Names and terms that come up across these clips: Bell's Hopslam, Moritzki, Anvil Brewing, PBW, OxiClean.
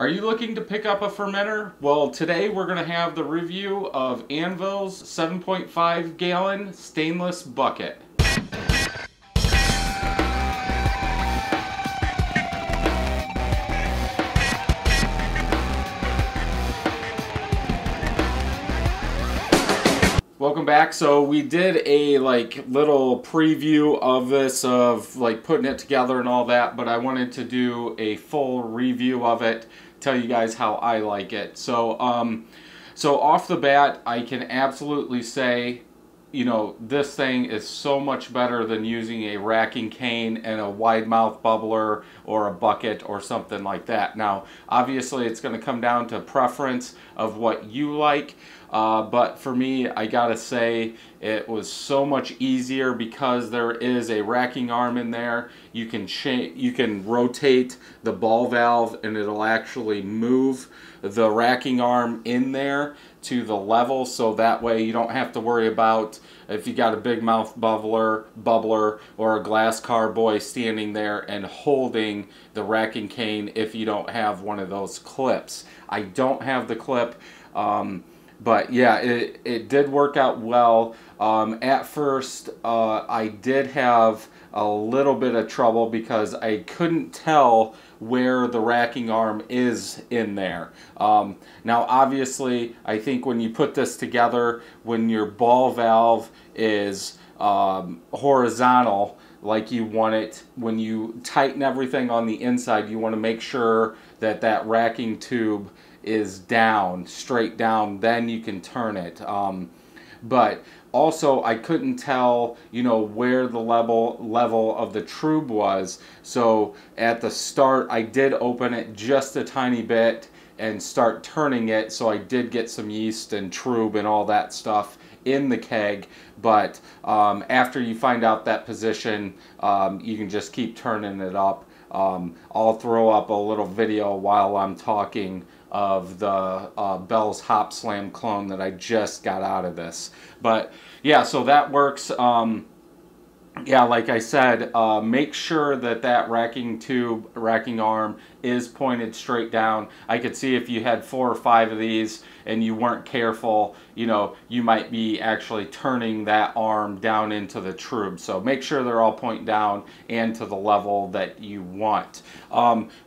Are you looking to pick up a fermenter? Well, today we're going to have the review of Anvil's 7.5 gallon stainless bucket. Welcome back. So we did a little preview of this, of putting it together and all that, but I wanted to do a full review of it, tell you guys how I like it. So so off the bat, I can absolutely say, you know, this thing is so much better than using a racking cane and a wide mouth bubbler or a bucket or something like that. Now obviously it's going to come down to preference of what you like. But for me, I gotta say it was so much easier because there is a racking arm in there. You can rotate the ball valve and it'll actually move the racking arm in there to the level, so that way you don't have to worry about if you got a big mouth bubbler or a glass carboy standing there and holding the racking cane if you don't have one of those clips. I don't have the clip. But yeah, it did work out well. At first, I did have a little bit of trouble because I couldn't tell where the racking arm is in there. Now, obviously, I think when you put this together, when your ball valve is horizontal, like you want it, when you tighten everything on the inside, you want to make sure that that racking tube is down, straight down, then you can turn it. But also I couldn't tell, you know, where the level of the trube was. So at the start I did open it just a tiny bit and start turning it, so I did get some yeast and trube and all that stuff in the keg. But after you find out that position, you can just keep turning it up. I'll throw up a little video while I'm talking of the Bell's Hopslam clone that I just got out of this. But yeah, so that works. Yeah, like I said, make sure that that racking arm is pointed straight down. I could see if you had 4 or 5 of these and you weren't careful, you know, you might be actually turning that arm down into the trube. So make sure they're all pointing down and to the level that you want.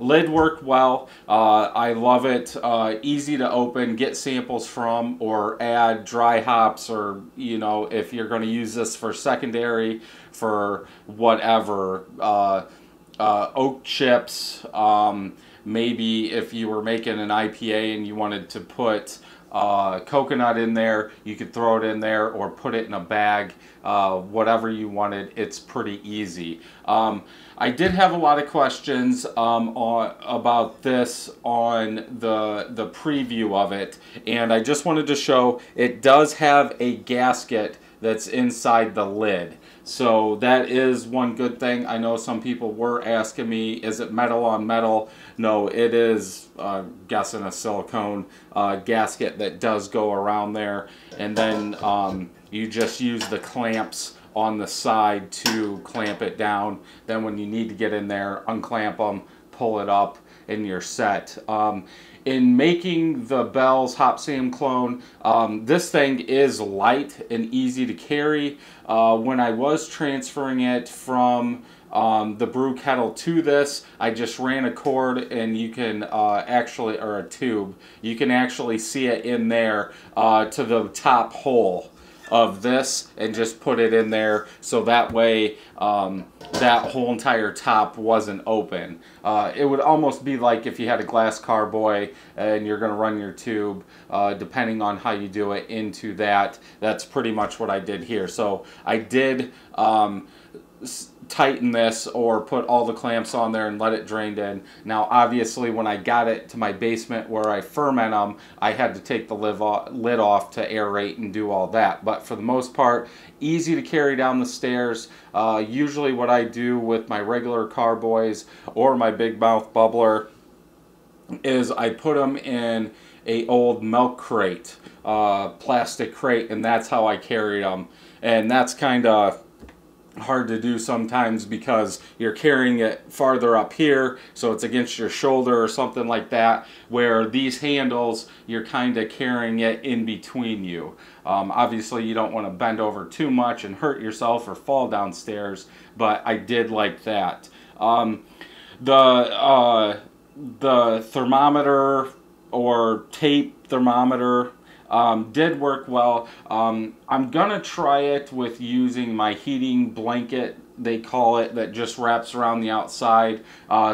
Lid worked well. I love it. Easy to open, get samples from, or add dry hops, or, you know, if you're going to use this for secondary, for whatever, oak chips, maybe if you were making an IPA and you wanted to put coconut in there, you could throw it in there or put it in a bag, whatever you wanted. It's pretty easy. I did have a lot of questions about this on the preview of it, and I just wanted to show it does have a gasket that's inside the lid. So that is one good thing. I know some people were asking me, is it metal on metal? No, it is, I'm guessing, a silicone gasket that does go around there. And then you just use the clamps on the side to clamp it down. Then when you need to get in there, unclamp them, pull it up, and you're set. In making the Bell's Hopslam clone, this thing is light and easy to carry. When I was transferring it from the brew kettle to this, I just ran a cord, and you can actually, or a tube, you can actually see it in there to the top hole of this, and just put it in there, so that way that whole entire top wasn't open. It would almost be like if you had a glass carboy and you're going to run your tube, depending on how you do it, into that. That's pretty much what I did here. So I did tighten this, or put all the clamps on there and let it drain in. Now obviously when I got it to my basement where I ferment them, I had to take the lid off to aerate and do all that. But for the most part, easy to carry down the stairs. Usually what I do with my regular carboys or my big mouth bubbler is I put them in an old milk crate, plastic crate, and that's how I carried them. And that's kind of hard to do sometimes because you're carrying it farther up here, so it's against your shoulder or something like that, where these handles, you're kind of carrying it in between you. Obviously you don't want to bend over too much and hurt yourself or fall downstairs, but I did like that. The thermometer or tape thermometer did work well. I'm gonna try it with using my heating blanket, they call it, that just wraps around the outside.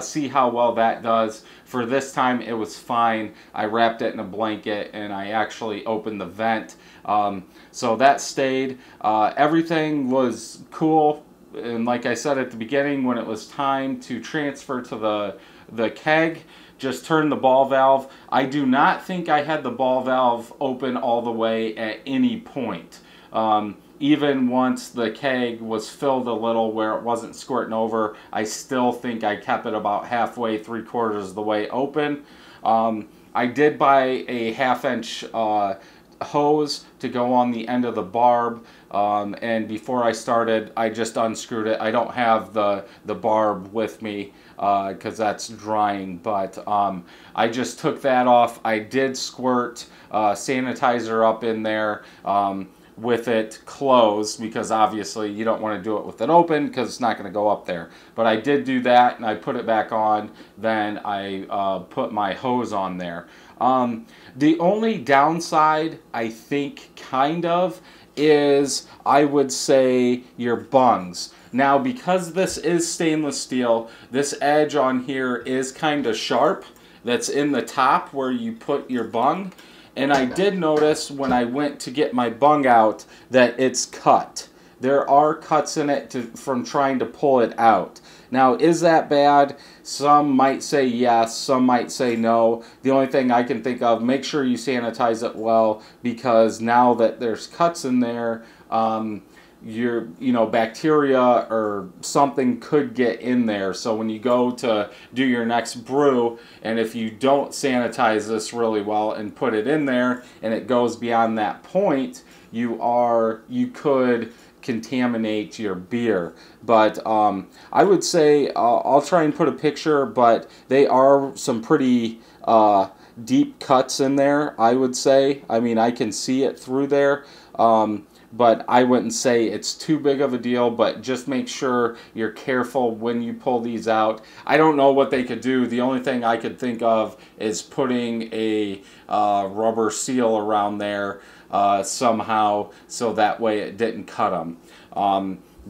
See how well that does. For this time it was fine. I wrapped it in a blanket and I actually opened the vent. So that stayed. Everything was cool, and like I said at the beginning, when it was time to transfer to the keg, just turn the ball valve. I do not think I had the ball valve open all the way at any point. Even once the keg was filled a little where it wasn't squirting over, I still think I kept it about halfway, 3/4 of the way open. I did buy a 1/2 inch hose to go on the end of the barb, and before I started I just unscrewed it. I don't have the barb with me because that's drying, but I just took that off. I did squirt sanitizer up in there with it closed, because obviously you don't want to do it with it open because it's not going to go up there, but I did do that and I put it back on. Then I put my hose on there. The only downside, I think, kind of, is I would say your bungs. Now, because this is stainless steel, this edge on here is kind of sharp, that's in the top where you put your bung. And I did notice when I went to get my bung out that it's cut. There are cuts in it from trying to pull it out. Now, is that bad? Some might say yes, some might say no. The only thing I can think of, make sure you sanitize it well, because now that there's cuts in there, bacteria or something could get in there. So when you go to do your next brew, and if you don't sanitize this really well and put it in there and it goes beyond that point, you could contaminate your beer. But I would say I'll try and put a picture, but they are some pretty deep cuts in there, I would say. I mean, I can see it through there, but I wouldn't say it's too big of a deal, but just make sure you're careful when you pull these out. I don't know what they could do. The only thing I could think of is putting a rubber seal around there somehow, so that way it didn't cut them.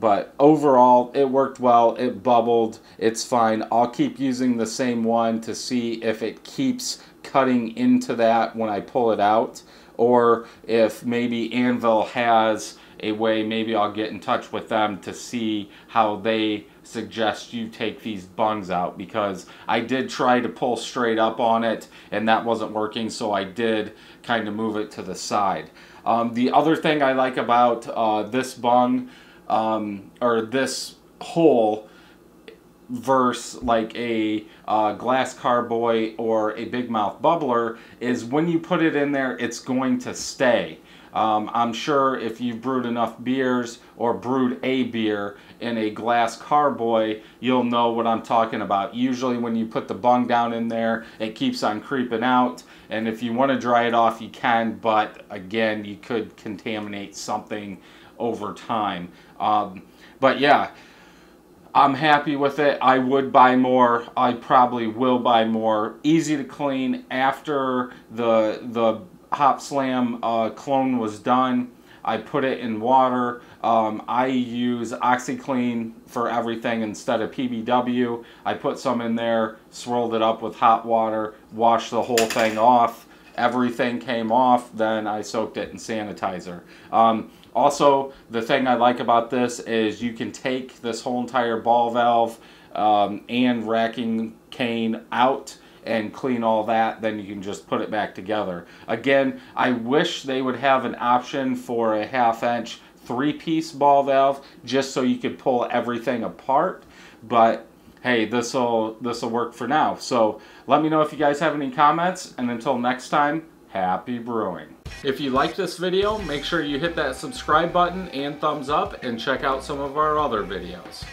But overall, it worked well. It bubbled. It's fine. I'll keep using the same one to see if it keeps cutting into that when I pull it out, or if maybe Anvil has a way, maybe I'll get in touch with them to see how they suggest you take these bungs out, because I did try to pull straight up on it and that wasn't working, so I did kind of move it to the side. The other thing I like about this bung, or this hole, versus like a glass carboy or a big mouth bubbler, is when you put it in there, it's going to stay. I'm sure if you've brewed enough beers or brewed a beer in a glass carboy, you'll know what I'm talking about. Usually when you put the bung down in there, it keeps on creeping out, and if you want to dry it off, you can, but again, you could contaminate something over time. But yeah, I'm happy with it. I would buy more. I probably will buy more. Easy to clean. After the Hopslam clone was done, I put it in water. I use OxiClean for everything instead of PBW. I put some in there, swirled it up with hot water, washed the whole thing off. Everything came off, then I soaked it in sanitizer. Also, the thing I like about this is you can take this whole entire ball valve and racking cane out and clean all that, then you can just put it back together. Again, I wish they would have an option for a 1/2 inch 3-piece ball valve, just so you could pull everything apart, but hey, this'll work for now. So let me know if you guys have any comments, and until next time, happy brewing. If you like this video, make sure you hit that subscribe button and thumbs up, and check out some of our other videos.